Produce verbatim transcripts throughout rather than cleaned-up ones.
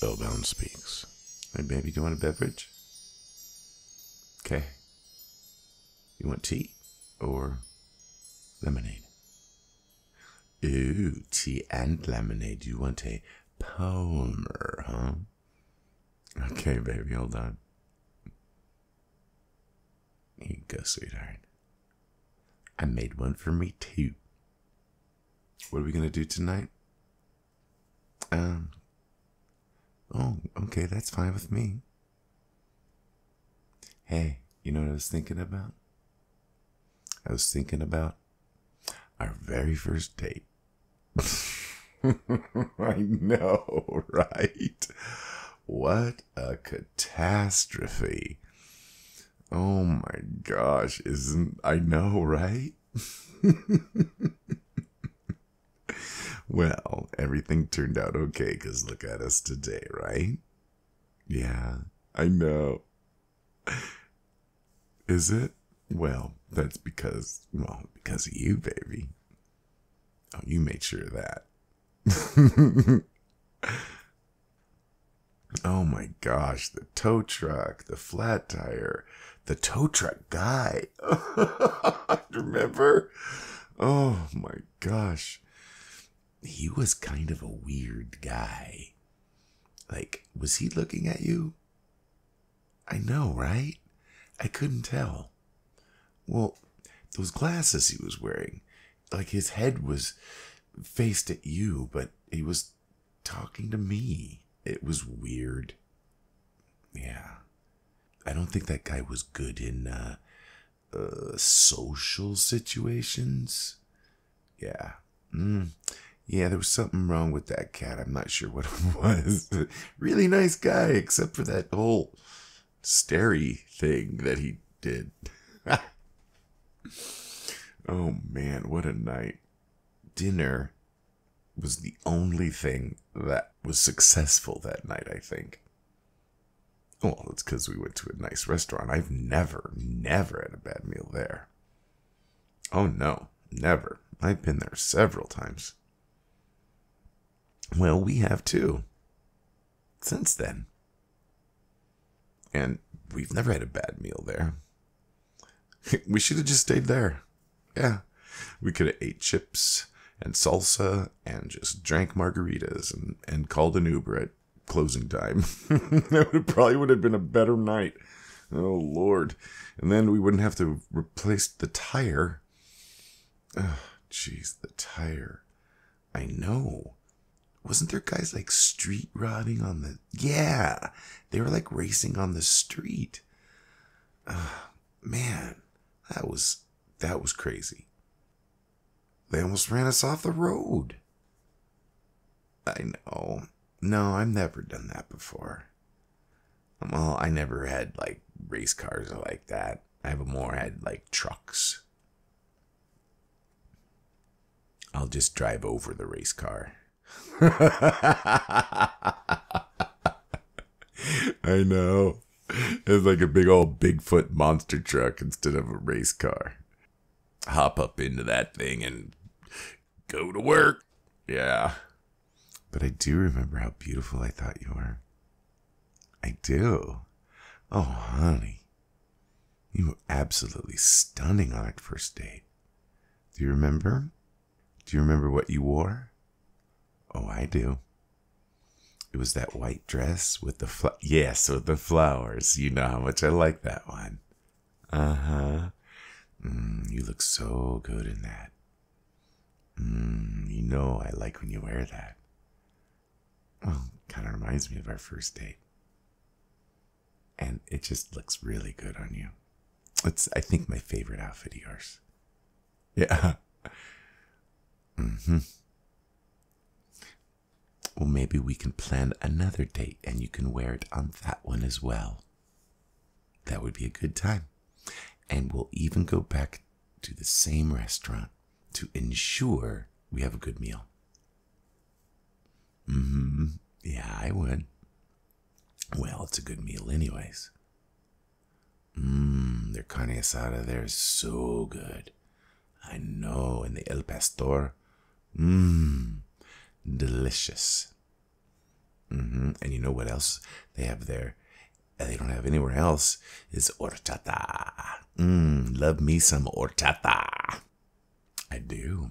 Spellbound Speaks. Hey, baby, do you want a beverage? Okay. You want tea or lemonade? Ooh, tea and lemonade. You want a Palmer, huh? Okay, baby, hold on. Here you go, sweetheart. I made one for me, too. What are we gonna do tonight? Um... Oh, okay, that's fine with me. Hey, you know what I was thinking about? I was thinking about our very first date. I know, right? What a catastrophe. Oh my gosh, isn't... I know, right? Well, everything turned out okay, because look at us today, right? Yeah, I know. Is it? Well, that's because, well, because of you, baby. Oh, you made sure of that. Oh my gosh, the tow truck, the flat tire, the tow truck guy. Remember? Oh my gosh. He was kind of a weird guy. Like, was he looking at you? I know, right? I couldn't tell. Well, those glasses he was wearing, like his head was faced at you, but he was talking to me. It was weird. Yeah. I don't think that guy was good in uh, uh, social situations. Yeah. Mm. Yeah, there was something wrong with that cat. I'm not sure what it was. Really nice guy, except for that whole starey thing that he did. Oh, man, what a night. Dinner was the only thing that was successful that night, I think. Well, it's because we went to a nice restaurant. I've never, never had a bad meal there. Oh, no, never. I've been there several times. Well, we have too, since then. And we've never had a bad meal there. We should have just stayed there. Yeah, we could have ate chips and salsa and just drank margaritas and, and called an Uber at closing time. That would probably would have been a better night. Oh, Lord. And then we wouldn't have to replace the tire. Oh, jeez, the tire. I know. Wasn't there guys like street rotting on the... Yeah, they were like racing on the street. Uh, man, that was that was crazy. They almost ran us off the road. I know. No, I've never done that before. Well, I never had like race cars or like that. I've more had like trucks. I'll just drive over the race car. I know. It's like a big old Bigfoot monster truck instead of a race car. Hop up into that thing and go to work. Yeah. But I do remember how beautiful I thought you were. I do. Oh, honey. You were absolutely stunning on that first date. Do you remember? Do you remember what you wore? Oh, I do. It was that white dress with the flowers. Yes, with the flowers. You know how much I like that one. Uh-huh. Mm, you look so good in that. Mm, you know I like when you wear that. Well, kind of reminds me of our first date. And it just looks really good on you. It's, I think, my favorite outfit of yours. Yeah. Mm-hmm. Well, maybe we can plan another date and you can wear it on that one as well. That would be a good time. And we'll even go back to the same restaurant to ensure we have a good meal. Mm-hmm. Yeah, I would. Well, it's a good meal anyways. Mmm, their carne asada there is so good. I know, and the El Pastor. Mmm. Delicious. Mm-hmm. And you know what else they have there? They don't have anywhere else. Is horchata. Mm, love me some horchata. I do.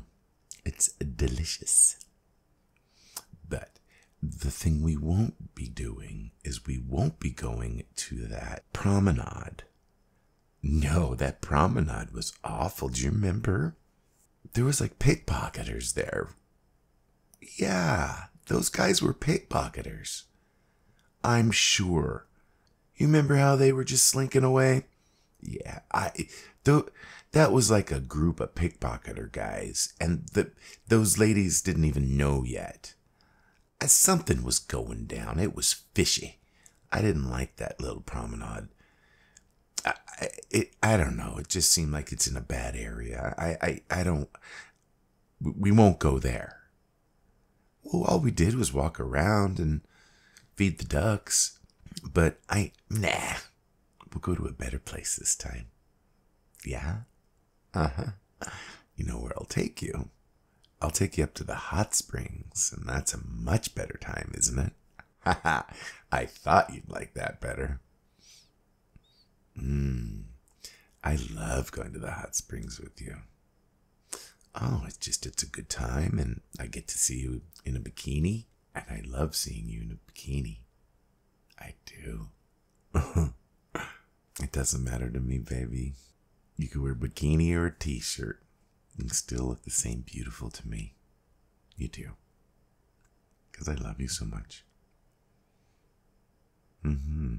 It's delicious. But the thing we won't be doing is we won't be going to that promenade. No, that promenade was awful. Do you remember? There was like pickpocketers there. Yeah, those guys were pickpocketers. I'm sure. You remember how they were just slinking away? Yeah, I th that was like a group of pickpocketer guys, and the those ladies didn't even know yet. As something was going down. It was fishy. I didn't like that little promenade. I, I, it, I don't know. It just seemed like it's in a bad area. I, I, I don't... We won't go there. Well, all we did was walk around and feed the ducks. But I... Nah. We'll go to a better place this time. Yeah? Uh-huh. You know where I'll take you. I'll take you up to the hot springs, and that's a much better time, isn't it? Haha, I thought you'd like that better. Mmm, I love going to the hot springs with you. Oh, it's just, it's a good time, and I get to see you in a bikini, and I love seeing you in a bikini. I do. It doesn't matter to me, baby. You could wear a bikini or a t-shirt. You still look the same beautiful to me. You do. Because I love you so much. Mm-hmm.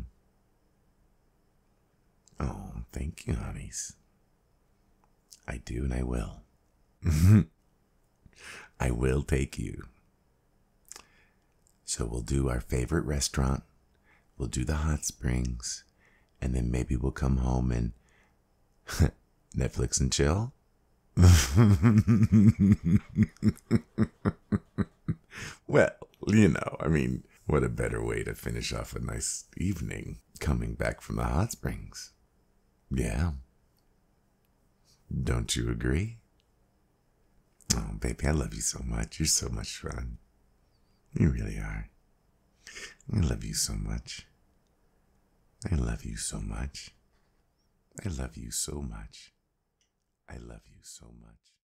Oh, thank you, honeys. I do and I will. I will take you. So we'll do our favorite restaurant. We'll do the hot springs. And then maybe we'll come home and Netflix and chill. Well, you know, I mean, what a better way to finish off a nice evening coming back from the hot springs. Yeah. Don't you agree? Oh, baby, I love you so much. You're so much fun. You really are. I love you so much. I love you so much. I love you so much. I love you so much.